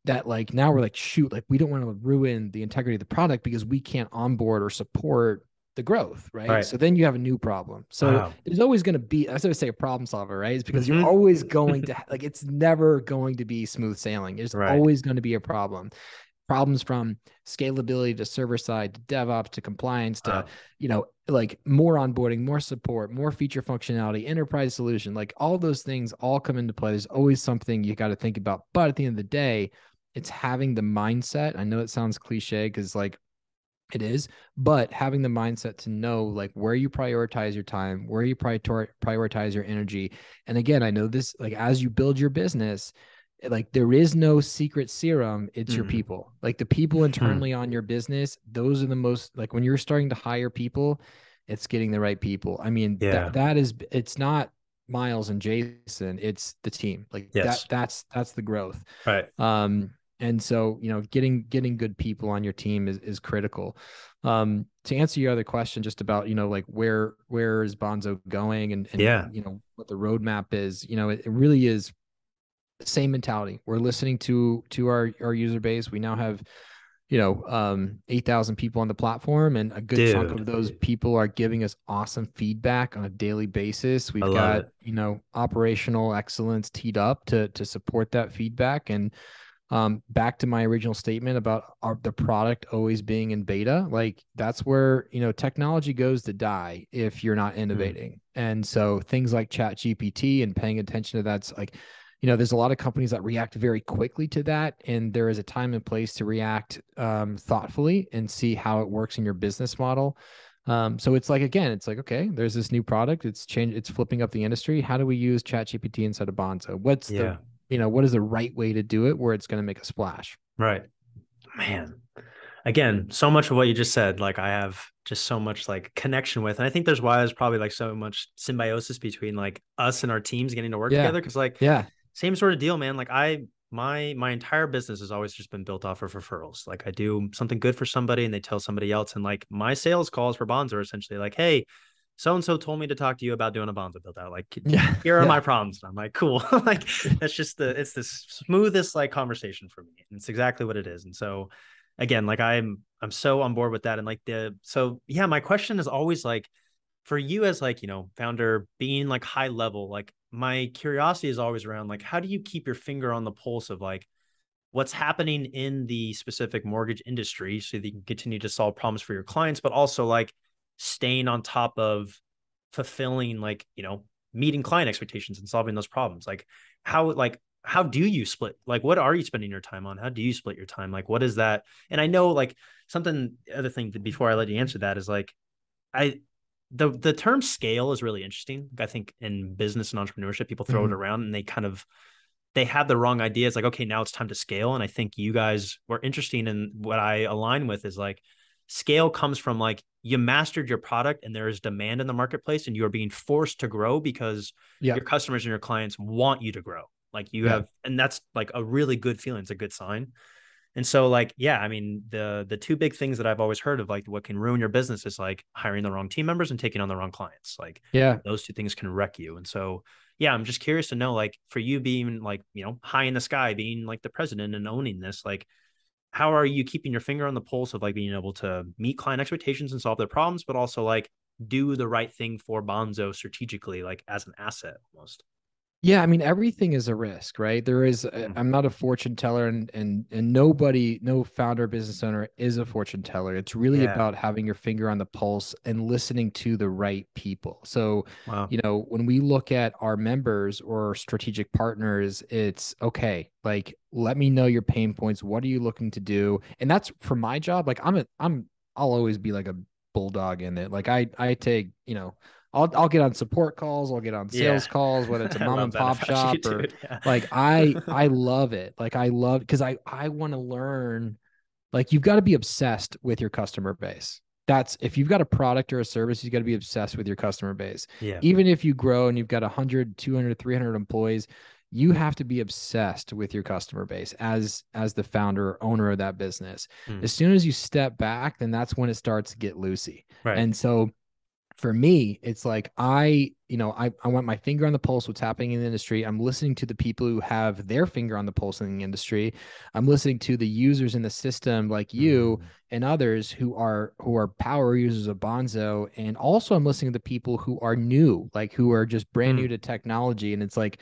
that like now we're like, shoot, like we don't want to ruin the integrity of the product because we can't onboard or support the growth, right? right. So then you have a new problem. So wow. there's always going to be, I always say a problem solver, right? It's because mm-hmm. you're always going to, like it's never going to be smooth sailing. It's right. always going to be a problem. Problems from scalability to server side, to DevOps, to compliance, to, wow. you know, like more onboarding, more support, more feature functionality, enterprise solution, like all those things all come into play. There's always something you got to think about. But at the end of the day, it's having the mindset. I know it sounds cliche because like it is, but having the mindset to know like where you prioritize your time, where you prioritize your energy. And again, I know this, like as you build your business, like there is no secret serum. It's mm-hmm. your people, like the people internally mm-hmm. on your business. Those are the most, like when you're starting to hire people, it's getting the right people. I mean, yeah. that, that is, it's not Miles and Jason, it's the team. Like yes. that, that's, that's the growth. Right. Um, and so, you know, getting, getting good people on your team is, is critical. Um, to answer your other question, just about, you know, like where, where is Bonzo going and, and yeah. you know, what the roadmap is, you know, it, it really is same mentality. We're listening to to our our user base. We now have, you know, um, eight thousand people on the platform, and a good Dude. chunk of those people are giving us awesome feedback on a daily basis. We've got, it. you know, operational excellence teed up to to support that feedback. And um, back to my original statement about our, the product always being in beta, like that's where, you know, technology goes to die if you're not innovating. Mm-hmm. And so things like ChatGPT and paying attention to that's like, you know, there's a lot of companies that react very quickly to that. And there is a time and place to react um, thoughtfully and see how it works in your business model. Um, so it's like, again, it's like, okay, there's this new product. It's changed. It's flipping up the industry. How do we use ChatGPT inside of Bonzo? What's yeah. the, you know, what is the right way to do it where it's going to make a splash? Right, man. Again, so much of what you just said, like I have just so much like connection with, and I think there's why there's probably like so much symbiosis between like us and our teams getting to work yeah. together. Cause like, yeah. same sort of deal, man. Like I, my, my entire business has always just been built off of referrals. Like I do something good for somebody and they tell somebody else. And like my sales calls for Bonzo are essentially like, hey, so-and-so told me to talk to you about doing a Bonzo build out. Like yeah. here are yeah. my problems. And I'm like, cool. Like that's just the, it's the smoothest like conversation for me. And it's exactly what it is. And so again, like I'm, I'm so on board with that. And like the, so yeah, my question is always like, for you as like, you know, founder being like high level, like my curiosity is always around like, how do you keep your finger on the pulse of like what's happening in the specific mortgage industry so that you can continue to solve problems for your clients, but also like staying on top of fulfilling, like, you know, meeting client expectations and solving those problems. Like how, like, how do you split? Like, what are you spending your time on? How do you split your time? Like, what is that? And I know like something, the other thing that before I let you answer that is like, I, The the term scale is really interesting. I think in business and entrepreneurship, people throw mm-hmm. it around and they kind of, they have the wrong idea. It's like, okay, now it's time to scale. And I think you guys were interesting. And what I align with is like, scale comes from like, you mastered your product and there is demand in the marketplace and you are being forced to grow because yeah. your customers and your clients want you to grow. Like you yeah. have, and that's like a really good feeling. It's a good sign. And so like, yeah, I mean, the the two big things that I've always heard of, like what can ruin your business is like hiring the wrong team members and taking on the wrong clients. Like yeah, those two things can wreck you. And so, yeah, I'm just curious to know, like for you being like, you know, high in the sky, being like the president and owning this, like how are you keeping your finger on the pulse of like being able to meet client expectations and solve their problems, but also like do the right thing for Bonzo strategically, like as an asset almost? Yeah. I mean, everything is a risk, right? There is, a, I'm not a fortune teller and, and, and nobody, no founder, business owner is a fortune teller. It's really yeah. about having your finger on the pulse and listening to the right people. So, wow. you know, when we look at our members or strategic partners, it's okay. Like, let me know your pain points. What are you looking to do? And that's for my job. Like I'm, a, I'm, I'll always be like a bulldog in it. Like I, I take, you know, I'll I'll get on support calls. I'll get on sales yeah. calls, whether it's a mom and pop shop or yeah. like I I love it. Like I love because I I want to learn. Like you've got to be obsessed with your customer base. That's if you've got a product or a service, you've got to be obsessed with your customer base. Yeah. Even if you grow and you've got one hundred, two hundred, three hundred employees, you have to be obsessed with your customer base as as the founder or owner of that business. Mm. As soon as you step back, then that's when it starts to get loosey. Right. And so for me, it's like, I, you know, I, I want my finger on the pulse, what's happening in the industry. I'm listening to the people who have their finger on the pulse in the industry. I'm listening to the users in the system like you mm-hmm. and others who are, who are power users of Bonzo. And also I'm listening to the people who are new, like who are just brand mm-hmm. new to technology. And it's like,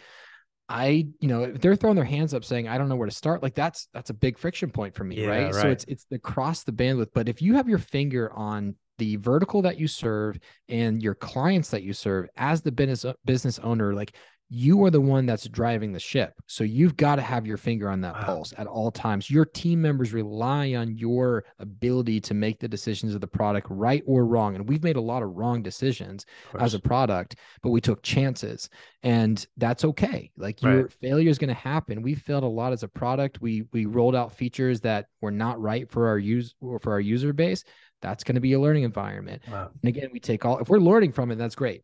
I, you know, if they're throwing their hands up saying, I don't know where to start. Like that's, that's a big friction point for me. Yeah, right? right. So it's, it's the cross the bandwidth, but if you have your finger on the vertical that you serve and your clients that you serve as the business business owner, like you are the one that's driving the ship. So you've got to have your finger on that wow. pulse at all times. Your team members rely on your ability to make the decisions of the product right or wrong. And we've made a lot of wrong decisions of as a product, but we took chances and that's okay. Like your right. failure is going to happen. We failed a lot as a product. We, we rolled out features that were not right for our use or for our user base. That's going to be a learning environment. Wow. And again, we take all, if we're learning from it, that's great.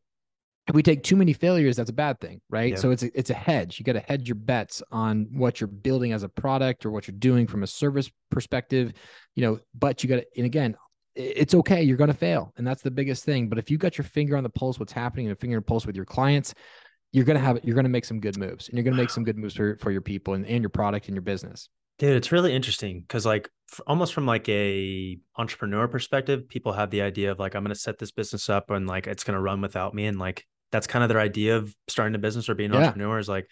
If we take too many failures, that's a bad thing, right? Yep. So it's a, it's a hedge. You got to hedge your bets on what you're building as a product or what you're doing from a service perspective, you know, but you got to, and again, it's okay. You're going to fail. And that's the biggest thing. But if you got your finger on the pulse, what's happening and a finger on the pulse with your clients, you're going to have, you're going to make some good moves, and you're going to make some good moves for, for your people and, and your product and your business. Dude, it's really interesting. Cause like almost from like a entrepreneur perspective, people have the idea of like, I'm going to set this business up and like, it's going to run without me. And like, that's kind of their idea of starting a business or being an yeah. entrepreneur is like,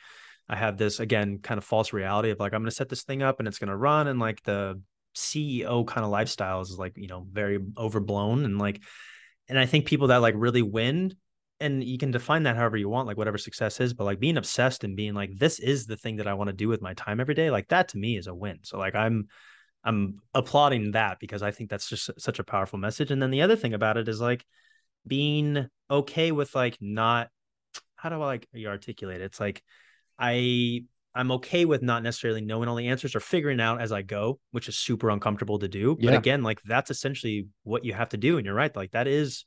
I have this again, kind of false reality of like, I'm going to set this thing up and it's going to run. And like the C E O kind of lifestyles is like, you know, very overblown. And like, and I think people that like really win, and you can define that however you want, like whatever success is, but like being obsessed and being like, this is the thing that I want to do with my time every day. Like that to me is a win. So like, I'm, I'm applauding that because I think that's just such a powerful message. And then the other thing about it is like being okay with like, not, how do I like you articulate it? It's like, I, I'm okay with not necessarily knowing all the answers or figuring out as I go, which is super uncomfortable to do. Yeah. But again, like that's essentially what you have to do. And you're right. Like that is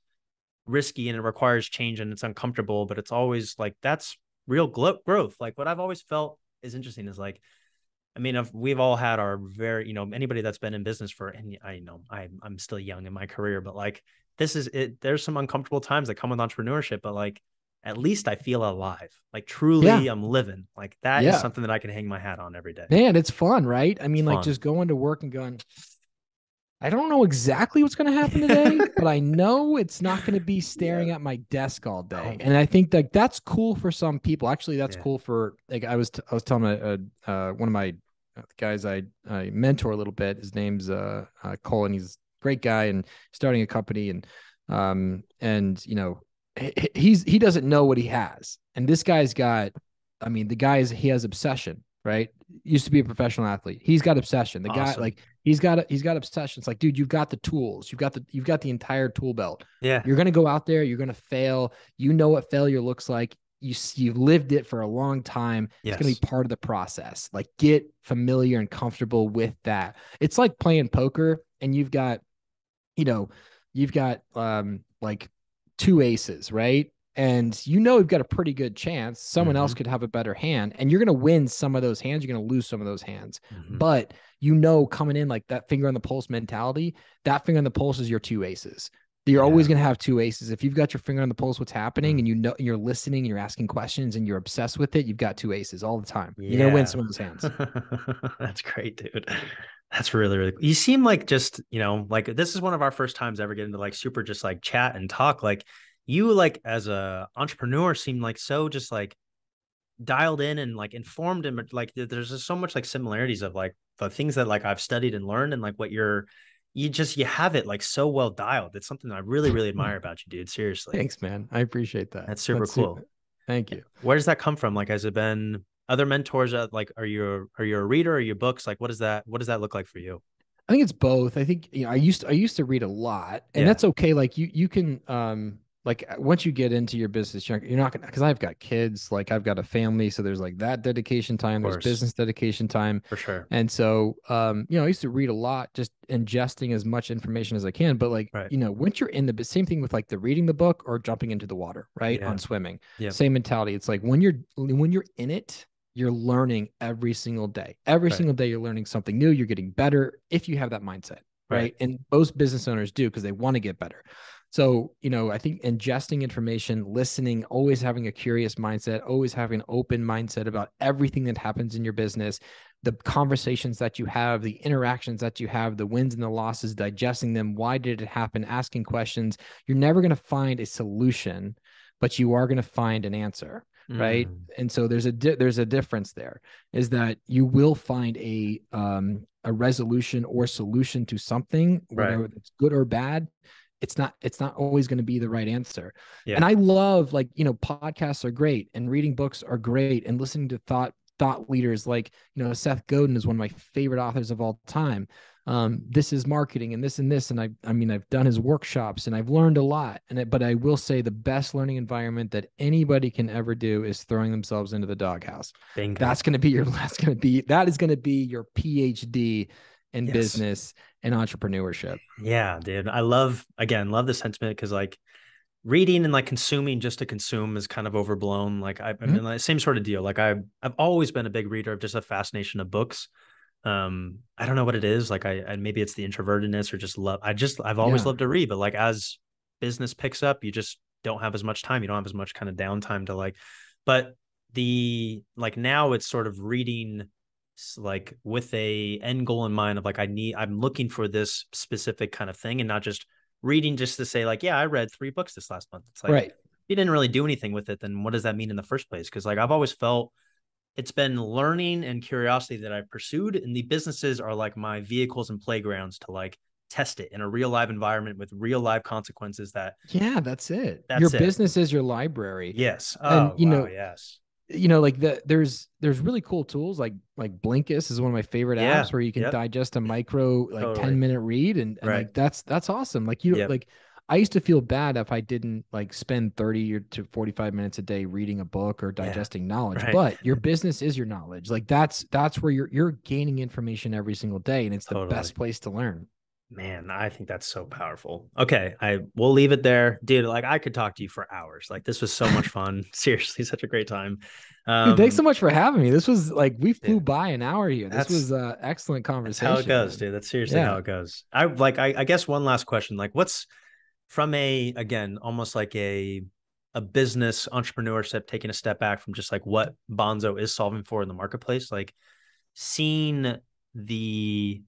risky and it requires change and it's uncomfortable, but it's always like, that's real growth. Like what I've always felt is interesting is like, I mean, I've, we've all had our very, you know, anybody that's been in business for, and I know I'm, I'm still young in my career, but like, this is it. There's some uncomfortable times that come with entrepreneurship, but like, at least I feel alive. Like truly yeah. I'm living like that yeah. is something that I can hang my hat on every day. Man, it's fun, right? I mean, it's like fun. Just going to work and going, I don't know exactly what's going to happen today, but I know it's not going to be staring yeah. at my desk all day. And I think that that's cool for some people. Actually, that's yeah. cool for, like, I was, t I was telling a, a, uh, one of my guys I, I mentor a little bit, his name's uh, uh, Colin. He's a great guy and starting a company and, um, and you know, he, he's, he doesn't know what he has. And this guy's got, I mean, the guy is, he has obsession, right? Used to be a professional athlete. He's got obsession. The awesome. guy, like, he's got, he's got obsession. It's like, dude, you've got the tools. You've got the, you've got the entire tool belt. Yeah. You're going to go out there. You're going to fail. You know what failure looks like. You, you've lived it for a long time. Yes. It's going to be part of the process. Like get familiar and comfortable with that. It's like playing poker and you've got, you know, you've got um, like two aces, right? And you know, you've got a pretty good chance. Someone mm-hmm. else could have a better hand and you're going to win some of those hands. You're going to lose some of those hands, mm-hmm. but you know, coming in like that finger on the pulse mentality, that finger on the pulse is your two aces. You're yeah. always going to have two aces. If you've got your finger on the pulse, what's happening mm-hmm. and you know, you're listening and you're asking questions and you're obsessed with it. You've got two aces all the time. You're yeah. going to win some of those hands. That's great, dude. That's really, really cool. You seem like just, you know, like this is one of our first times ever getting to like super just like chat and talk. Like, you like as a entrepreneur seem like so just like dialed in and like informed and like there's just so much like similarities of like the things that like I've studied and learned and like what you're you just you have it like so well dialed. It's something I really really admire about you, dude. Seriously. Thanks, man. I appreciate that. That's super That's cool. Super. Thank you. Where does that come from? Like, has it been other mentors? That, like, are you are you a reader? Are you books? Like, what does that what does that look like for you? I think it's both. I think you know I used to, I used to read a lot, and yeah. that's okay. Like you you can. um Like once you get into your business, you're not gonna, cause I've got kids, like I've got a family. So there's like that dedication time, there's business dedication time. For sure. And so, um, you know, I used to read a lot, just ingesting as much information as I can, but like, right. you know, once you're in the same thing with like the reading the book or jumping into the water, right. Yeah. On swimming, yeah. same mentality. It's like when you're, when you're in it, you're learning every single day, every right. single day, you're learning something new, you're getting better if you have that mindset. Right. right. And most business owners do, cause they want to get better. So, you know, I think ingesting information, listening, always having a curious mindset, always having an open mindset about everything that happens in your business, the conversations that you have, the interactions that you have, the wins and the losses, digesting them. Why did it happen? Asking questions. You're never going to find a solution, but you are going to find an answer. Right. Mm. And so there's a, di there's a difference there is that you will find a, um, a resolution or solution to something, whether right. it's good or bad. It's not, it's not always going to be the right answer. Yeah. And I love like, you know, podcasts are great and reading books are great and listening to thought, thought leaders. Like, you know, Seth Godin is one of my favorite authors of all time. Um, this is marketing and this and this. And I, I mean, I've done his workshops and I've learned a lot. And it, but I will say the best learning environment that anybody can ever do is throwing themselves into the doghouse. Bingo. That's going to be your, that's going to be, that is going to be your PhD in yes. business and entrepreneurship. Yeah, dude. I love, again, love the sentiment because like reading and like consuming just to consume is kind of overblown. Like I, mm-hmm. I mean, like, same sort of deal. Like I, I've always been a big reader of just a fascination of books. Um, I don't know what it is. Like I, I maybe it's the introvertedness or just love. I just, I've always yeah. loved to read, but like as business picks up, you just don't have as much time. You don't have as much kind of downtime to like But the, like, now it's sort of reading, like, with a end goal in mind of like, I need, I'm looking for this specific kind of thing, and not just reading just to say like, yeah, I read three books this last month. It's like, right. You didn't really do anything with it. Then what does that mean in the first place? Cause like, I've always felt it's been learning and curiosity that I've pursued, and the businesses are like my vehicles and playgrounds to like test it in a real live environment with real live consequences. That yeah, that's it. That's your it. business is your library. Yes. Oh, and, you wow, know, yes. You know, like the, there's, there's really cool tools like, like Blinkist is one of my favorite yeah. apps where you can yep. digest a micro, like totally. ten minute read. And, and right. like, that's, that's awesome. Like you yep. like, I used to feel bad if I didn't like spend thirty or to forty-five minutes a day reading a book or digesting yeah. knowledge, right. but your business is your knowledge. Like that's, that's where you're, you're gaining information every single day. And it's totally. the best place to learn. Man, I think that's so powerful. Okay, I we'll leave it there. Dude, like I could talk to you for hours. Like this was so much fun. Seriously, such a great time. Um, dude, thanks so much for having me. This was like, we flew dude, by an hour here. This was an uh, excellent conversation. That's how it goes, dude. That's seriously yeah. how it goes. I like, I, I guess one last question. Like what's from a, again, almost like a, a business entrepreneurship, taking a step back from just like what Bonzo is solving for in the marketplace, like seeing the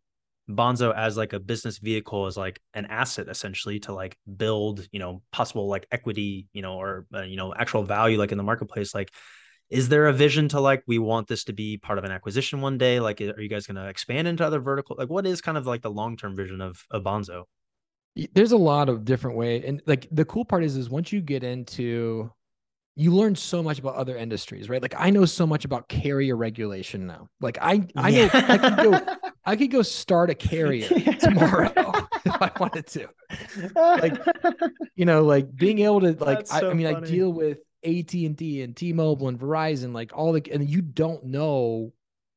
Bonzo as like a business vehicle is like an asset essentially to like build, you know, possible like equity, you know, or, uh, you know, actual value, like in the marketplace. Like, is there a vision to like, we want this to be part of an acquisition one day? Like, are you guys going to expand into other verticals? Like what is kind of like the long-term vision of, of Bonzo? There's a lot of different ways. And like, the cool part is, is once you get into, you learn so much about other industries, right? Like I know so much about carrier regulation now. Like I, I know yeah. I can go, I could go start a carrier tomorrow if I wanted to. Like, you know, like being able to, like, so I, I mean, funny. I deal with A T and T and T-Mobile and Verizon, like all the, and you don't know,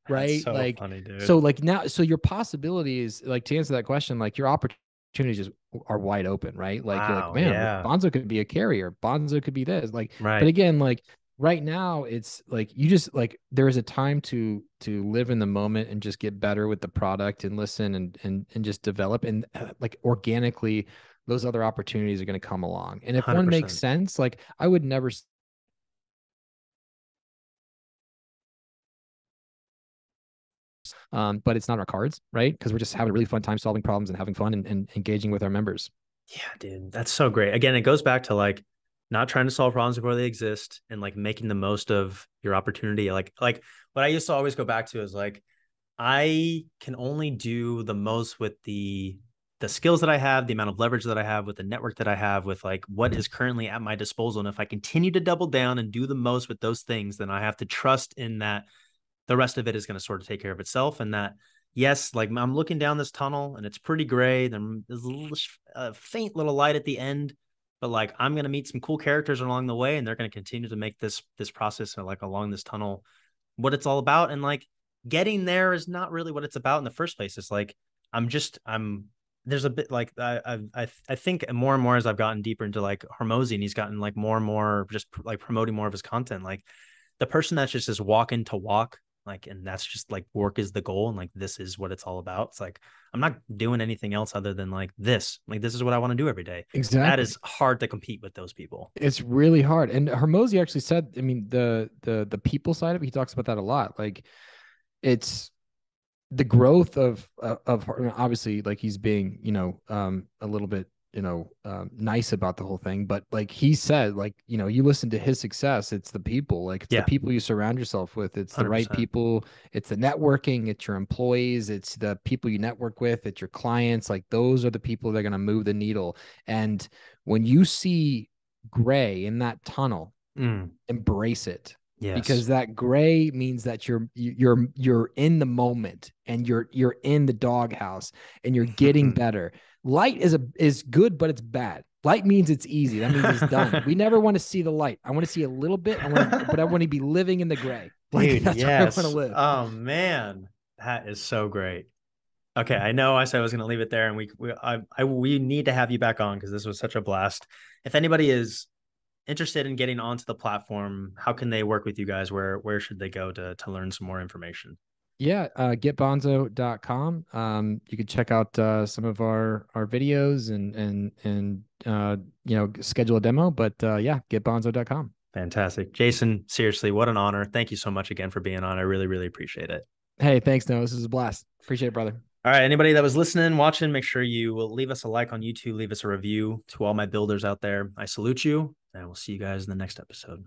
right? So like, funny, so like now, so your possibilities, like to answer that question, like your opportunities are wide open, right? Like, wow, you're like man, yeah. Bonzo could be a carrier. Bonzo could be this. Like, right. But again, like, right now it's like, you just like, there is a time to, to live in the moment and just get better with the product and listen and, and, and just develop. And uh, like organically, those other opportunities are going to come along. And if one hundred percent one makes sense, like I would never. Um, but it's not our cards, right? Cause we're just having a really fun time solving problems and having fun and, and engaging with our members. Yeah, dude, that's so great. Again, it goes back to like, not trying to solve problems before they exist and like making the most of your opportunity. Like, like what I used to always go back to is like, I can only do the most with the, the skills that I have, the amount of leverage that I have with the network that I have with like what is currently at my disposal. And if I continue to double down and do the most with those things, then I have to trust in that the rest of it is going to sort of take care of itself. And that, yes, like I'm looking down this tunnel and it's pretty gray. There's a faint little light at the end. But like, I'm going to meet some cool characters along the way, and they're going to continue to make this, this process and like along this tunnel, what it's all about. And like getting there is not really what it's about in the first place. It's like, I'm just, I'm, there's a bit like, I, I, I think more and more as I've gotten deeper into like Hormozi, and he's gotten like more and more just like promoting more of his content. Like the person that's just is walking to walk, like, and that's just like, work is the goal. And like, this is what it's all about. It's like, I'm not doing anything else other than like this, like, this is what I want to do every day. Exactly. That is hard to compete with those people. It's really hard. And Hormozi actually said, I mean, the, the, the people side of it, he talks about that a lot. Like it's the growth of, of, of obviously like he's being, you know, um, a little bit, you know, um, nice about the whole thing, but like he said, like, you know, you listen to his success, it's the people, like it's yeah. the people you surround yourself with. It's one hundred percent the right people. It's the networking. It's your employees. It's the people you network with. It's your clients. Like those are the people that are going to move the needle. And when you see gray in that tunnel, mm. embrace it. Yes. Because that gray means that you're, you're, you're in the moment and you're, you're in the doghouse and you're getting better. Light is a, is good, but it's bad. Light means it's easy. That means it's done. We never want to see the light. I want to see a little bit, I want to, but I want to be living in the gray. Like, dude, that's yes. where I want to live. Oh man, that is so great. Okay. I know I said I was going to leave it there, and we, we, I, I, we need to have you back on, cause this was such a blast. If anybody is interested in getting onto the platform, how can they work with you guys? Where, where should they go to, to learn some more information? Yeah. Uh, get bonzo dot com. Um, you can check out, uh, some of our, our videos and, and, and, uh, you know, schedule a demo, but, uh, yeah, get bonzo dot com. Fantastic. Jason, seriously, what an honor. Thank you so much again for being on. I really, really appreciate it. Hey, thanks, Noah. This was a blast. Appreciate it, brother. All right. Anybody that was listening, watching, make sure you will leave us a like on YouTube, leave us a review. To all my builders out there, I salute you, and we'll see you guys in the next episode.